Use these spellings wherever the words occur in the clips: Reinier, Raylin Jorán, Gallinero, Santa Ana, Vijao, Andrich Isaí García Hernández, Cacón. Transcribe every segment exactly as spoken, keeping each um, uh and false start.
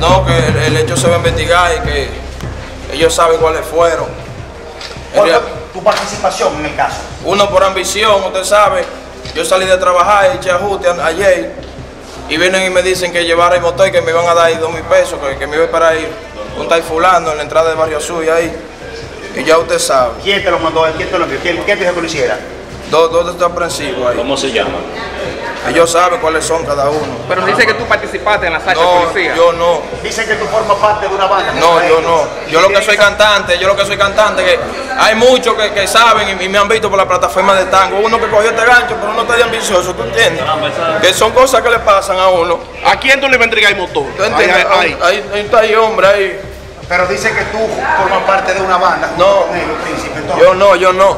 No, que el, el hecho se va a investigar y que ellos saben cuáles fueron. ¿Cuál fue tu participación en el caso? Uno por ambición, usted sabe. Yo salí de trabajar y eché ajuste ayer y vienen y me dicen que llevara el motor y que me iban a dar ahí dos mil pesos, que, que me iba para ahí un tal fulano en la entrada del barrio sur y ahí. Y ya usted sabe. ¿Quién te lo mandó? ¿Quién te lo envió? ¿Quién te dijo que lo hiciera? Dos dos de aprensivos ahí. ¿Cómo se llaman? Ellos saben cuáles son cada uno. Pero ah, dice que tú participaste en la salsa no, de policía. Yo no. Dicen que tú formas parte de una banda. No, yo no. Yo lo que soy cantante, yo lo que soy cantante, que hay muchos que, que saben y, y me han visto por la plataforma de tango. Uno que cogió este gancho, pero uno está de ambicioso, ¿tú entiendes? Que son cosas que le pasan a uno. ¿A quién tú le vendrías el motor? ¿Tú entiendes? Ahí, ahí. Ahí, ahí está ahí, hombre, ahí. Pero dice que tú formas parte de una banda. No, el yo no, yo no.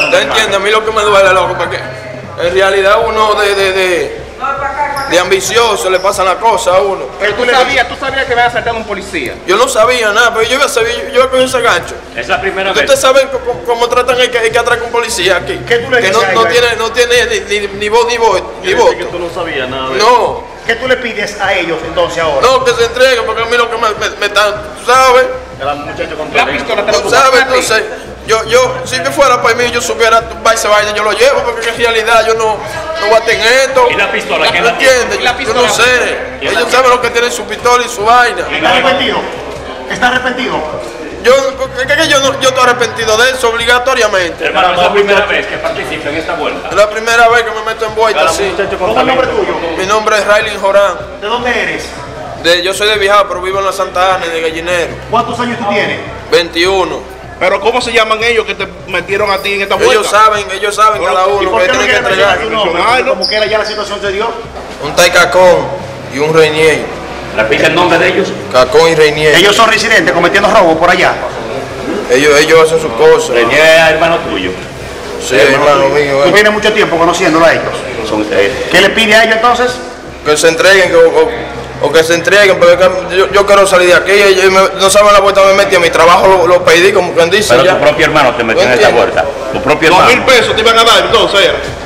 ¿Usted entiende? A mí lo que me duele, loco, porque en realidad uno de, de, de, de ambicioso le pasan las cosas a uno. Pero tú, ¿Tú, sabías, tú sabías que me había asaltado un policía. Yo no sabía nada, pero yo iba a saber, yo con ese gancho. Es la primera vez. Ustedes saben cómo, cómo tratan el que, el que atraca un policía aquí. ¿Qué tú le que no, no, ahí, tiene, no tiene ni, ni, ni voz ni voz. Ni voz. Que tú no sabías nada. De no. ¿Qué tú le pides a ellos entonces ahora? No, que se entreguen, porque a mí lo que me, me, me están, ¿sabes? La muchacha con la pistola te lo sabes, entonces, yo, yo, si que fuera para mí, yo supiera, va y se vaya, yo lo llevo, porque en realidad yo no, no voy a tener esto. ¿Y la pistola? ¿Quién la entiende? La pistola, yo no sé. Ellos saben lo que tienen su pistola y su vaina. ¿Está arrepentido? ¿Está arrepentido? Yo, que yo, no, yo estoy arrepentido de eso obligatoriamente. Hermano, es la primera vez que participo en esta vuelta. Es la primera vez que me meto en vuelta, sí. ¿Cómo es el nombre tuyo? Mi nombre es Raylin Jorán. ¿De dónde eres? De, yo soy de Vijao, pero vivo en la Santa Ana, de Gallinero. ¿Cuántos años tú tienes? veintiuno. ¿Pero cómo se llaman ellos que te metieron a ti en esta vuelta? Ellos saben, ellos saben pero, cada uno que tienen que entregar. ¿Cómo que ya la situación se dio? Un tal Cacón y un Reinier. ¿Repite el nombre de ellos? Cacón y Reinier. ¿Ellos son residentes cometiendo robos por allá? Ellos, ellos hacen sus cosas. Reinier es hermano tuyo. Sí, hermano, hermano mío. Tú tienes mucho tiempo conociéndolo a ellos. Son ustedes. ¿Qué le pide a ellos entonces? Que se entreguen, que, o, o que se entreguen, porque yo, yo quiero salir de aquí. Ellos me, no saben la vuelta me metí a mi trabajo, lo, lo pedí, como quien dice. Pero ya. Tu propio hermano te metió en esta puerta. Tu propio hermano. Dos mil pesos te iban a dar entonces.